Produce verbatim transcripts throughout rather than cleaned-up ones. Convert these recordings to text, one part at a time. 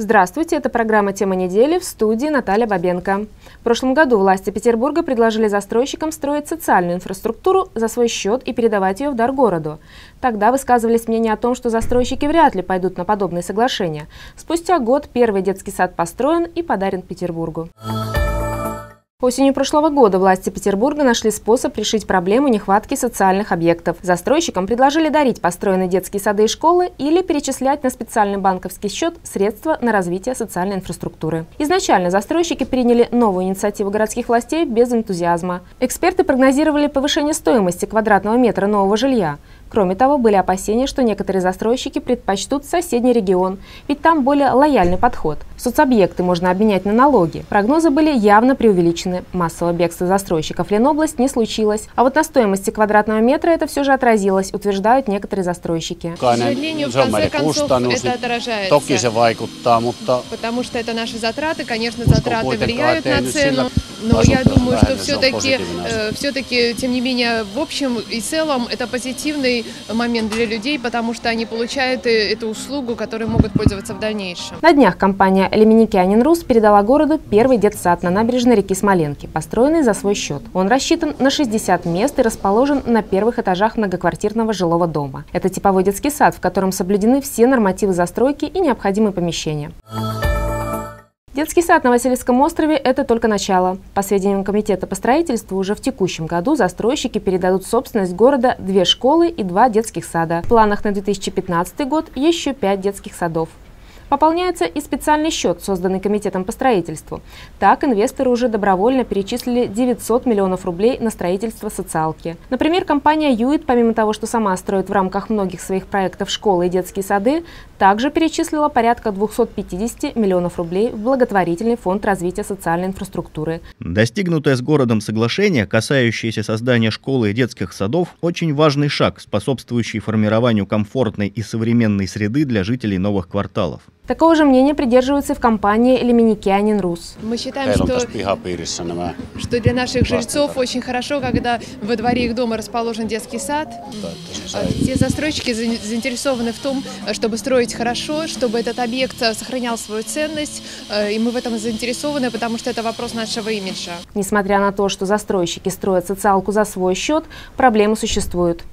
Здравствуйте, это программа «Тема недели», в студии Наталья Бабенко. В прошлом году власти Петербурга предложили застройщикам строить социальную инфраструктуру за свой счет и передавать ее в дар городу. Тогда высказывались мнения о том, что застройщики вряд ли пойдут на подобные соглашения. Спустя год первый детский сад построен и подарен Петербургу. Осенью прошлого года власти Петербурга нашли способ решить проблему нехватки социальных объектов. Застройщикам предложили дарить построенные детские сады и школы или перечислять на специальный банковский счет средства на развитие социальной инфраструктуры. Изначально застройщики приняли новую инициативу городских властей без энтузиазма. Эксперты прогнозировали повышение стоимости квадратного метра нового жилья. Кроме того, были опасения, что некоторые застройщики предпочтут соседний регион, ведь там более лояльный подход. Соцобъекты можно обменять на налоги. Прогнозы были явно преувеличены. Массового бегства застройщиков Ленобласть не случилось. А вот на стоимости квадратного метра это все же отразилось, утверждают некоторые застройщики. К сожалению, в конце концов, это отражается. Потому что это наши затраты, конечно, затраты влияют на цену. Но я думаю, что все-таки, все-таки, тем не менее, в общем и целом, это позитивный момент для людей, потому что они получают эту услугу, которой могут пользоваться в дальнейшем. На днях компания «Лемминкяйнен Рус» передала городу первый детсад на набережной реки Смоленки, построенный за свой счет. Он рассчитан на шестьдесят мест и расположен на первых этажах многоквартирного жилого дома. Это типовой детский сад, в котором соблюдены все нормативы застройки и необходимые помещения. Детский сад на Васильевском острове – это только начало. По сведениям комитета по строительству, уже в текущем году застройщики передадут в собственность города две школы и два детских сада. В планах на две тысячи пятнадцатый год еще пять детских садов. Пополняется и специальный счет, созданный комитетом по строительству. Так, инвесторы уже добровольно перечислили девятьсот миллионов рублей на строительство социалки. Например, компания ЮИТ, помимо того, что сама строит в рамках многих своих проектов школы и детские сады, также перечислила порядка двухсот пятидесяти миллионов рублей в благотворительный фонд развития социальной инфраструктуры. Достигнутое с городом соглашение, касающееся создания школы и детских садов, очень важный шаг, способствующий формированию комфортной и современной среды для жителей новых кварталов. Такого же мнения придерживаются и в компании «Лемминкяйнен Рус». Мы считаем, что, что для наших жильцов очень хорошо, когда во дворе их дома расположен детский сад. Все застройщики заинтересованы в том, чтобы строить хорошо, чтобы этот объект сохранял свою ценность. И мы в этом заинтересованы, потому что это вопрос нашего имиджа. Несмотря на то, что застройщики строят социалку за свой счет, проблемы существуют.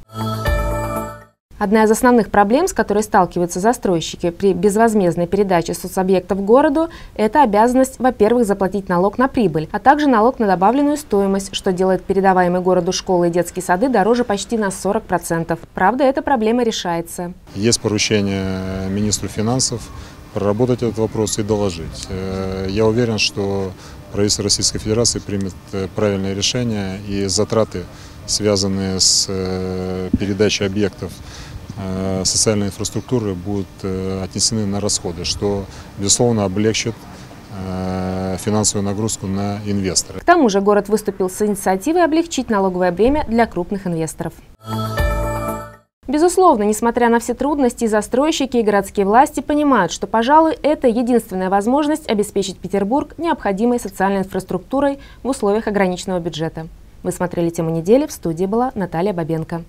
Одна из основных проблем, с которой сталкиваются застройщики при безвозмездной передаче соцобъектов городу, это обязанность, во-первых, заплатить налог на прибыль, а также налог на добавленную стоимость, что делает передаваемые городу школы и детские сады дороже почти на сорок процентов. Правда, эта проблема решается. Есть поручение министру финансов проработать этот вопрос и доложить. Я уверен, что правительство Российской Федерации примет правильное решение, и затраты, связанные с передачей объектов социальной инфраструктуры, будут отнесены на расходы, что, безусловно, облегчит финансовую нагрузку на инвестора. К тому же город выступил с инициативой облегчить налоговое бремя для крупных инвесторов. Безусловно, несмотря на все трудности, застройщики и городские власти понимают, что, пожалуй, это единственная возможность обеспечить Петербург необходимой социальной инфраструктурой в условиях ограниченного бюджета. Вы смотрели «Тему недели». В студии была Наталья Бабенко.